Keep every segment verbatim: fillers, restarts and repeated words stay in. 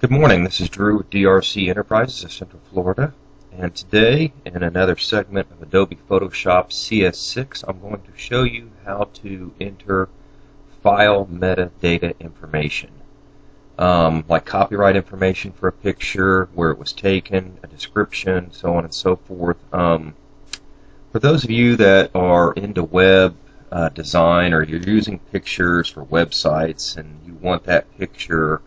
Good morning, this is Drew with D R C Enterprises of Central Florida, and today in another segment of Adobe Photoshop C S six I'm going to show you how to enter file metadata information, um, like copyright information for a picture, where it was taken, a description, so on and so forth. Um, for those of you that are into web uh, design or you're using pictures for websites and you want that picture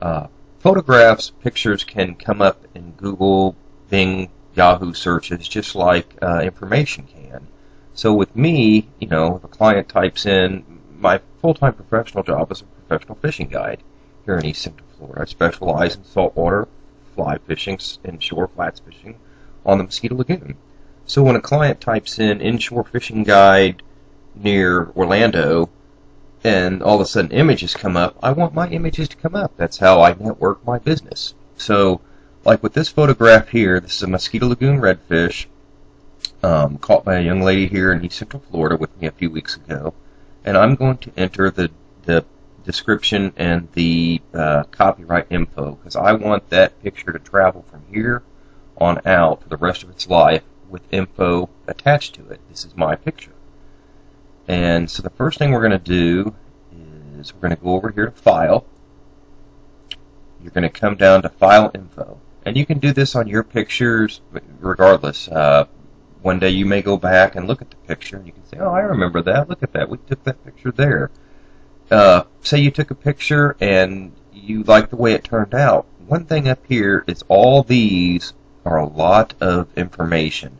uh, photographs, pictures can come up in Google, Bing, Yahoo searches just like uh, information can. So with me, you know, if a client types in, my full-time professional job is a professional fishing guide here in East Central Florida. I specialize in saltwater fly fishing, inshore flats fishing on the Mosquito Lagoon. So when a client types in inshore fishing guide near Orlando, and all of a sudden images come up, I want my images to come up. That's how I network my business. So like with this photograph here, this is a Mosquito Lagoon redfish um, caught by a young lady here in East Central Florida with me a few weeks ago, and I'm going to enter the, the description and the uh, copyright info because I want that picture to travel from here on out for the rest of its life with info attached to it. This is my picture. And so the first thing we're going to do is we're going to go over here to File. You're going to come down to File Info. And you can do this on your pictures regardless. Uh, one day you may go back and look at the picture and you can say, oh, I remember that. Look at that. We took that picture there. Uh, say you took a picture and you like the way it turned out. One thing up here is all these are a lot of information.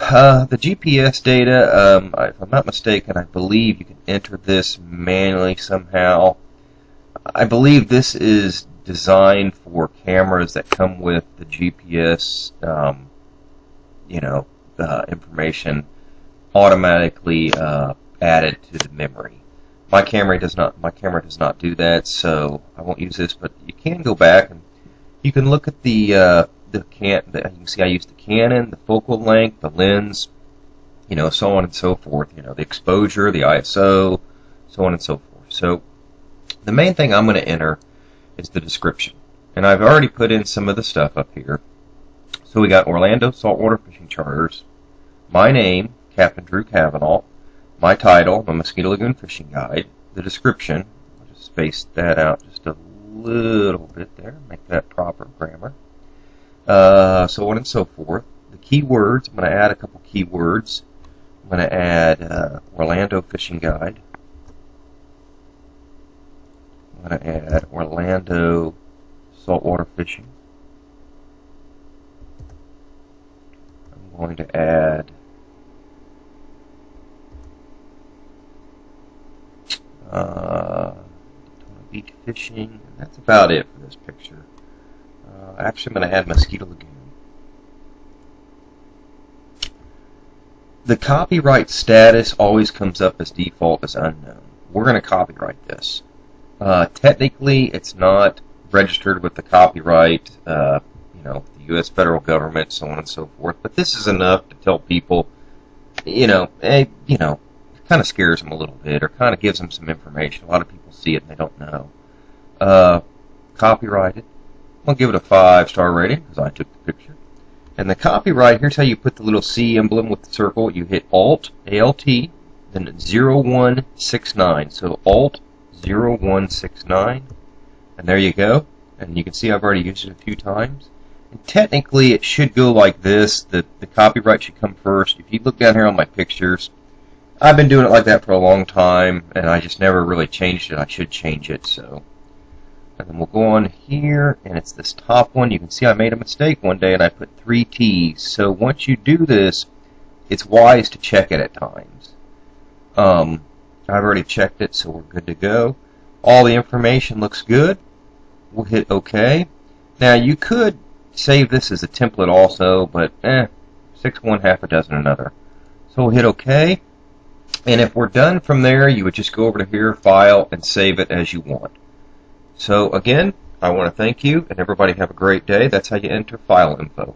Uh, the G P S data, um, if I'm not mistaken, I believe you can enter this manually somehow. I believe this is designed for cameras that come with the G P S, um, you know, uh, information automatically uh, added to the memory. My camera does not. My camera does not do that, so I won't use this. But you can go back and you can look at the. Uh, The can the, you can see I used the Canon, the focal length, the lens, you know, so on and so forth. You know, the exposure, the I S O, so on and so forth. So the main thing I'm going to enter is the description, and I've already put in some of the stuff up here. So we got Orlando saltwater fishing charters, my name, Captain Drew Cavanaugh, my title, the Mosquito Lagoon Fishing Guide, the description. I'll just space that out just a little bit there, make that proper grammar. Uh, so on and so forth. The keywords, I'm going to add a couple keywords. I'm going to add uh, Orlando Fishing Guide. I'm going to add Orlando Saltwater Fishing. I'm going to add uh, Beach Fishing. And that's about it for this picture. Uh, actually, I'm going to add Mosquito Lagoon. The copyright status always comes up as default as unknown. We're going to copyright this. Uh, technically, it's not registered with the copyright, uh, you know, the U S federal government, so on and so forth. But this is enough to tell people, you know, hey, you know, it kind of scares them a little bit, or kind of gives them some information. A lot of people see it and they don't know. Uh, copyrighted. I'll give it a five star rating because I took the picture. And the copyright, here's how you put the little C emblem with the circle. You hit Alt, A L T, then zero one six nine. So Alt zero one six nine. And there you go. And you can see I've already used it a few times. And technically it should go like this. The, the copyright should come first. If you look down here on my pictures, I've been doing it like that for a long time and I just never really changed it. I should change it. So. And then we'll go on here, and it's this top one. You can see I made a mistake one day, and I put three T's. So once you do this, it's wise to check it at times. Um, I've already checked it, so we're good to go. All the information looks good. We'll hit OK. Now, you could save this as a template also, but eh, six one, half a dozen another. So we'll hit OK. And if we're done from there, you would just go over to here, File, and save it as you want. So again, I want to thank you, and everybody have a great day. That's how you enter file info.